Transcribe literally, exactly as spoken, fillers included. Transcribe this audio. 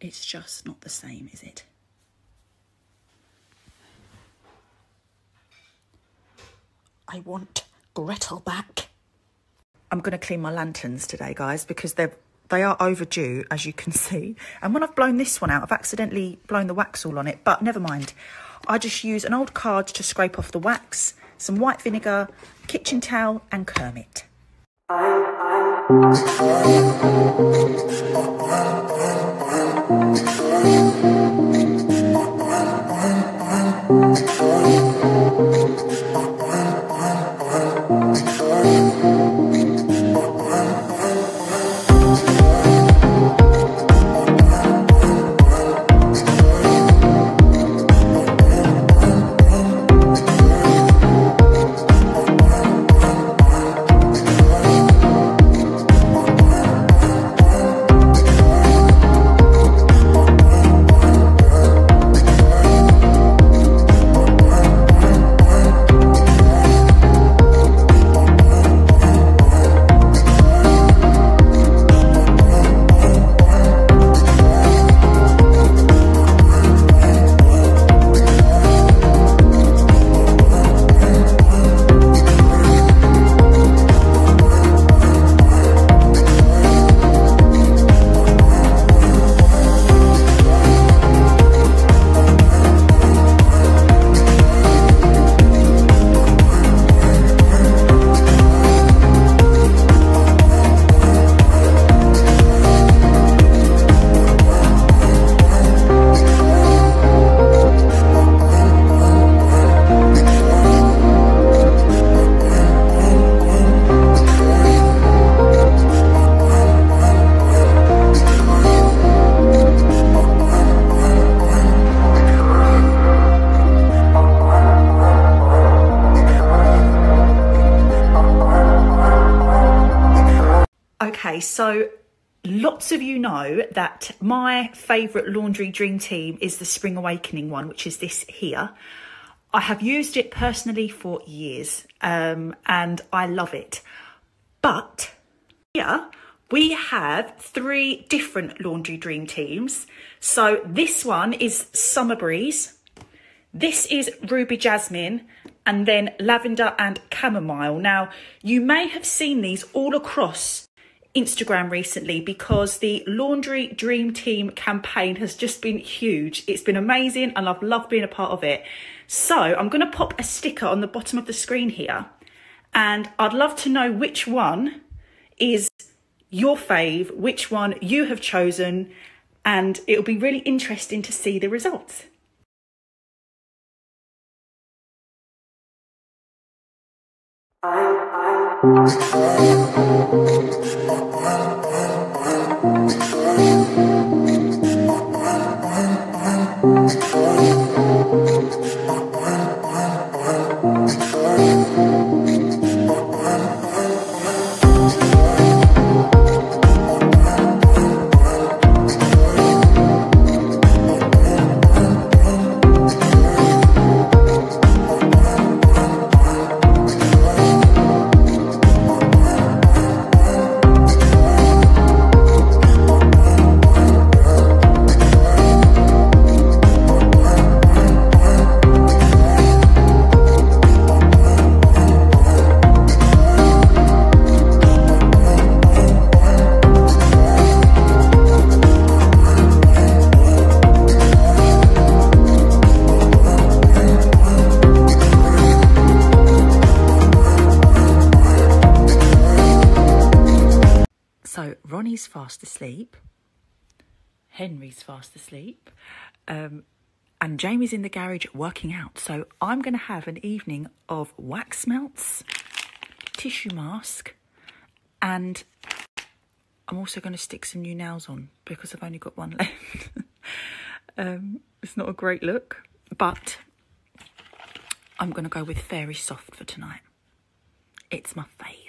It's just not the same, is it? I want Gretel back. I'm going to clean my lanterns today, guys, because they're, they are overdue, as you can see. And when I've blown this one out, I've accidentally blown the wax all on it, but never mind. I just use an old card to scrape off the wax, some white vinegar, kitchen towel and Kermit. So lots of you know that my favourite Laundry Dream Team is the Spring Awakening one, which is this here. I have used it personally for years um, and I love it. But here we have three different Laundry Dream Teams. So this one is Summer Breeze, this is Ruby Jasmine, and then Lavender and Chamomile. Now, you may have seen these all across Instagram recently because the Laundry Dream Team campaign has just been huge. It's been amazing and I've loved being a part of it. So I'm going to pop a sticker on the bottom of the screen here and I'd love to know which one is your fave, which one you have chosen, and it'll be really interesting to see the results. Ronnie's fast asleep, Henry's fast asleep, um, and Jamie's in the garage working out. So I'm going to have an evening of wax melts, tissue mask, and I'm also going to stick some new nails on because I've only got one left. um, it's not a great look, but I'm going to go with Fairy Soft for tonight. It's my fave.